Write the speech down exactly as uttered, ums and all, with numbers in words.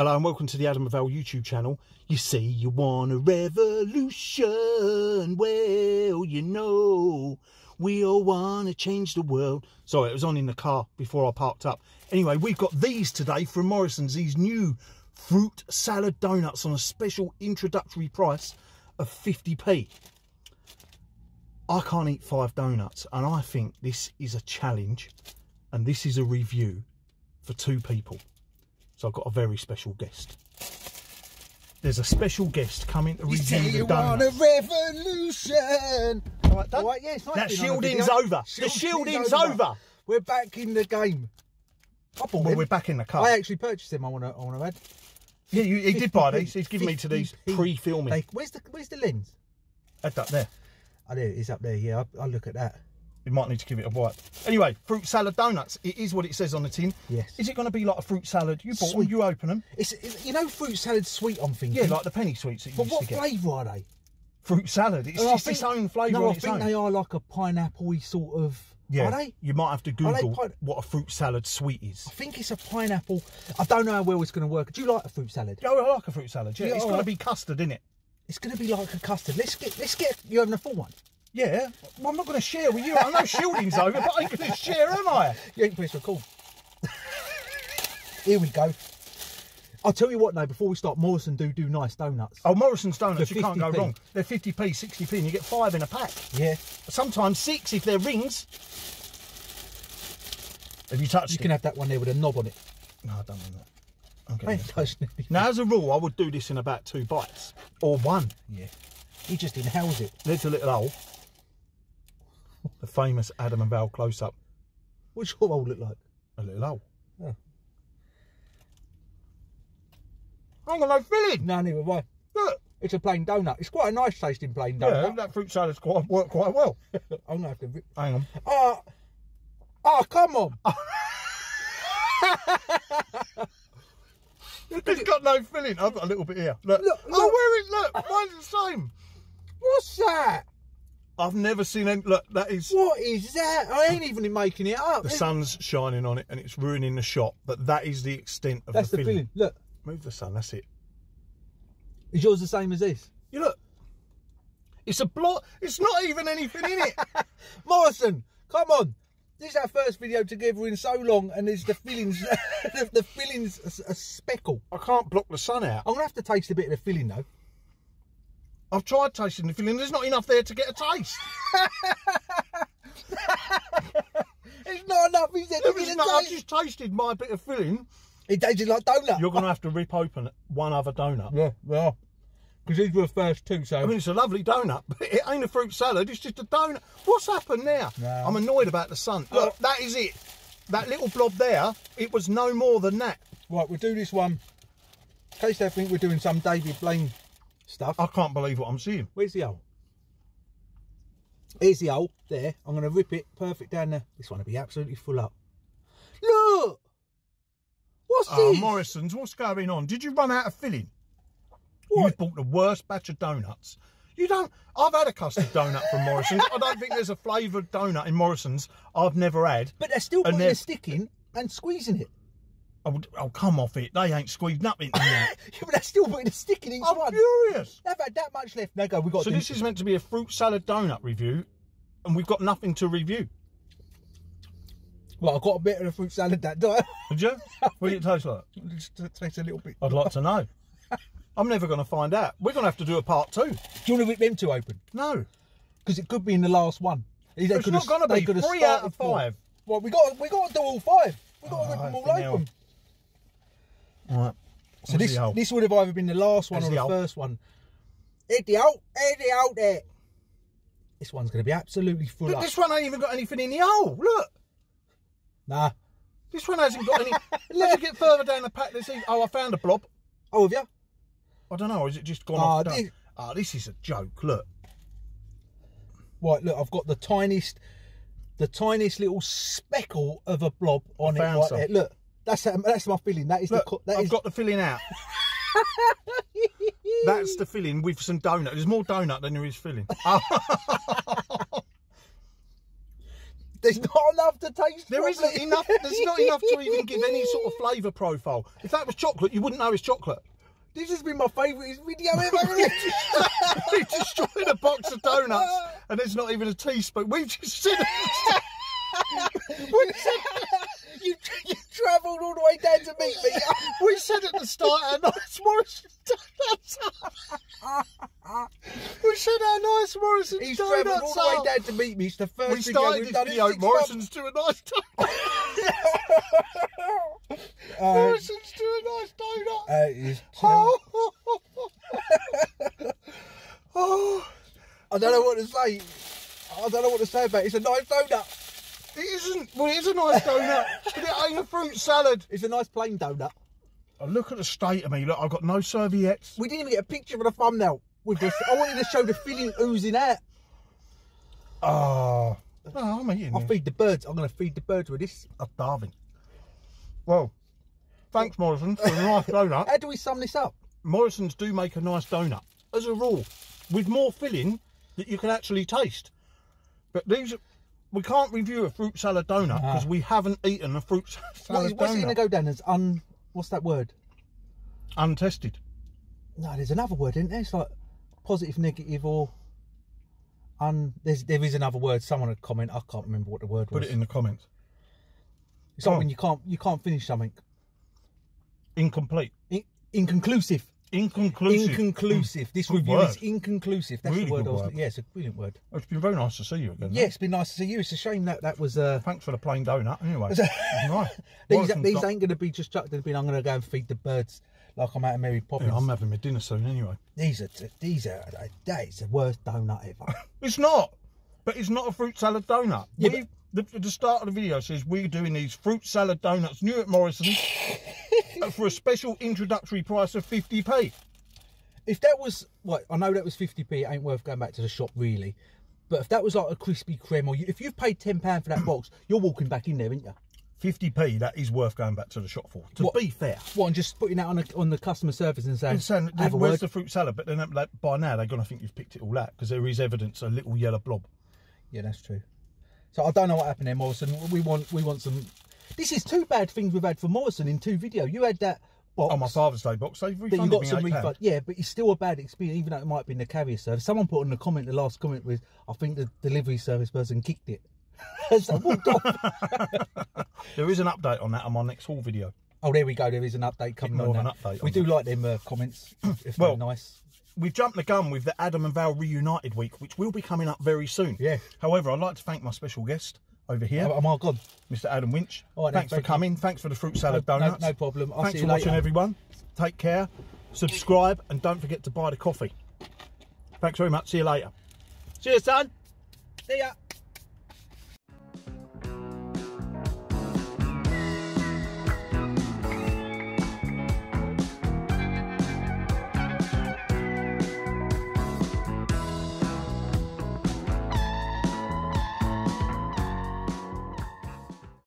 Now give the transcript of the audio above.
Hello and welcome to the Adam of Al YouTube channel. You see, you want a revolution. Well, you know, we all want to change the world. Sorry, it was on in the car before I parked up. Anyway, we've got these today from Morrison's. These new fruit salad donuts on a special introductory price of fifty p. I can't eat five donuts, and I think this is a challenge. And this is a review for two people. So I've got a very special guest. There's a special guest coming to review the donuts. You want a revolution. All right, all right, yes, that shielding's over. The shielding's over. We're back in the game. I bought well, we're back in the car. I actually purchased them. I want to, I want to add. Yeah, you, he did buy these. He's given me to these pre-filming. Where's the, where's the lens? That's up there. I know it's up there. Yeah, I, I look at that. You might need to give it a wipe. Anyway, fruit salad donuts. It is what it says on the tin. Yes. Is it going to be like a fruit salad? You bought them, you open them. It's, it's, you know, fruit salad sweet, I'm thinking. Yeah, like the penny sweets that you but used to get. But what flavour are they? Fruit salad. It's well, just think, its own flavour no, on I its own. I think they are like a pineapple-y sort of... Yeah, are they? You might have to Google what a fruit salad sweet is. I think it's a pineapple. I don't know how well it's going to work. Do you like a fruit salad? Yeah, I like a fruit salad. Yeah, yeah, it's got to be custard, isn't it? It's going to be like a custard. Let's get... Let's get you having a full one. Yeah, well, I'm not going to share with you. I know shielding's over, but I ain't going to share, am I? You ain't please recall. Here we go. I'll tell you what, though, before we start, Morrison do do nice donuts. Oh, Morrison's donuts, you can't go wrong. They're fifty p, sixty p, and you get five in a pack. Yeah. Sometimes six if they're rings. Have you touched it? You can have that one there with a knob on it. No, I don't want that. I'm getting I ain't touched anything. Now, as a rule, I would do this in about two bites. Or one. Yeah. He just inhales it. There's a little hole. The famous Adam and Val close-up. What's your hole look like? A little hole. Yeah. I ain't got no filling. No, neither have I. Look. It's a plain donut. It's quite a nice tasting plain donut. Yeah, that fruit salad's quite worked quite well. I'm gonna have to rip. Hang on. Oh, oh come on. It's got no filling. I've got a little bit here. Look. Look, look. Oh, where is look? Mine's the same. What's that? I've never seen any, look, that is... What is that? I ain't even making it up. The sun's shining on it and it's ruining the shot, but that is the extent of the feeling. That's the feeling, look. Move the sun, that's it. Is yours the same as this? You look. It's a blot. It's not even anything in it. Morrison, come on. This is our first video together in so long and there's the fillings, the, the fillings a, a speckle. I can't block the sun out. I'm going to have to taste a bit of the filling though. I've tried tasting the filling. There's not enough there to get a taste. There's not enough. Is there? There is not, I just tasted my bit of filling. It tasted like donut. You're going to have to rip open one other donut. Yeah, well, because these were the first two. So I mean, it's a lovely donut, but it ain't a fruit salad. It's just a donut. What's happened now? No. I'm annoyed about the sun. Look, oh. That is it. That little blob there. It was no more than that. Right, we'll do this one. In case they think we're doing some David Blaine stuff. I can't believe what I'm seeing. Where's the hole? Here's the hole, there. I'm going to rip it perfect down there. This one will be absolutely full up. Look! What's oh, this? Morrison's, what's going on? Did you run out of filling? What? You've bought the worst batch of donuts. You don't... I've had a custard donut from Morrison's. I don't think there's a flavoured donut in Morrison's I've never had. But they're still putting they're... a stick in and squeezing it. I'll, I'll come off it. They ain't squeezed nothing. Yeah, but they're still putting a stick in each I'm one. I'm furious. They've had that much left. Now go. We got. So this is meant to be a fruit salad donut review, and we've got nothing to review. Well, I got a bit of the fruit salad that day. Did you? What did it taste like? Just taste a little bit. I'd like to know. I'm never going to find out. We're going to have to do a part two. Do you want to rip them two open? No, because it could be in the last one. They it's not going to be. Three out of five. Four. Well, we got we got to do all five. We've got oh, to rip them all open. Hell. Right. So this this would have either been the last one There's or the, the first one. It's the hole, it's the hole there. This one's going to be absolutely full Look, up. This one ain't even got anything in the hole. Look. Nah. This one hasn't got any. Let us get further down the pack. Let's see. Oh, I found a blob. Oh, have you? I don't know. Is it just gone oh, off? This... Oh, this is a joke. Look. Right. Look, I've got the tiniest, the tiniest little speckle of a blob on I it right some. there. Look. That's that's my filling. That is Look, the. That I've is... got the filling out. That's the filling with some donut. There's more donut than there is filling. There's not enough to taste. There properly. Isn't enough. There's not enough to even give any sort of flavour profile. If that was chocolate, you wouldn't know it's chocolate. This has been my favourite video ever. We've destroyed a box of donuts, and there's not even a teaspoon. We've just said we said you, you travelled all the way down to meet me. We said at the start how nice Morrison's donuts are. We said how nice Morrison's He's donuts are. He's travelled all the way down to meet me. It's the first we video we've done. We started this video, Morrison's to a nice donut. Um, Morrison's to a nice donut. Uh, oh. Oh. I don't know what to say. I don't know what to say about it. It's a nice donut. It isn't. Well, it is a nice donut, but it ain't a fruit salad. It's a nice plain donut. Oh, look at the state of me. Look, I've got no serviettes. We didn't even get a picture of the thumbnail with this. I wanted to show the filling oozing out. Oh. Oh, I'm eating I'll this. feed the birds. I'm going to feed the birds with this. I'm starving. Well, thanks, Morrison, for a nice donut. How do we sum this up? Morrison's do make a nice donut, as a rule, with more filling that you can actually taste. But these are... We can't review a fruit salad donut because no. we haven't eaten a fruit salad what is, what's donut. What's it going to go down as un... What's that word? Untested. No, there's another word, isn't there? It's like positive, negative or... un. There's, there is another word. Someone had comment. I can't remember what the word was. Put it in the comments. It's like when you can't, you can't finish something. Incomplete. In, inconclusive. Inconclusive. Inconclusive. Mm. This good review word. is inconclusive. That's really the word I was word. Yeah, it's a brilliant word. It's been very nice to see you again. Yeah, it's been nice to see you. It's a shame that that was... Uh... Thanks for the plain donut, anyway. Nice. These, these got... ain't going to be just chucked in the bin. I'm going to go and feed the birds like I'm out of Mary Poppins. Yeah, I'm having my dinner soon, anyway. These are... These are... That is the worst donut ever. It's not. But it's not a fruit salad donut. Yeah, we, but... the, the start of the video says we're doing these fruit salad donuts new at Morrison's. For a special introductory price of fifty p. If that was, what well, I know that was fifty p, it ain't worth going back to the shop really. But if that was like a Krispy Kreme, or you, if you've paid ten pounds for that box, you're walking back in there, aren't you? fifty p, that is worth going back to the shop for, to what, be fair. What, and just putting that on, a, on the customer service and saying, and saying have a where's word? the fruit salad? But then like, by now they're going to think you've picked it all out, because there is evidence, a little yellow blob. Yeah, that's true. So I don't know what happened there, Morrison. We want, we want some... This is two bad things we've had for Morrison in two videos. You had that box. Oh, my Father's Day box. They've refunded you got me some refund. Yeah, but it's still a bad experience, even though it might have been the carrier service. Someone put in the comment, the last comment was, I think the delivery service person kicked it. So walked off. There is an update on that on my next haul video. Oh, there we go. There is an update coming more on of an that. Update we on do that. like them uh, comments, if well, they're nice. We've jumped the gun with the Adam and Val Reunited Week, which will be coming up very soon. Yeah. However, I'd like to thank my special guest over here. Oh, my God. Mister Adam Winch. Right, thanks for coming. You. Thanks for the fruit salad no, donuts. No, no problem. I'll thanks see you for later. watching, everyone. Take care. Subscribe and don't forget to buy the coffee. Thanks very much. See you later. See you, son. See ya.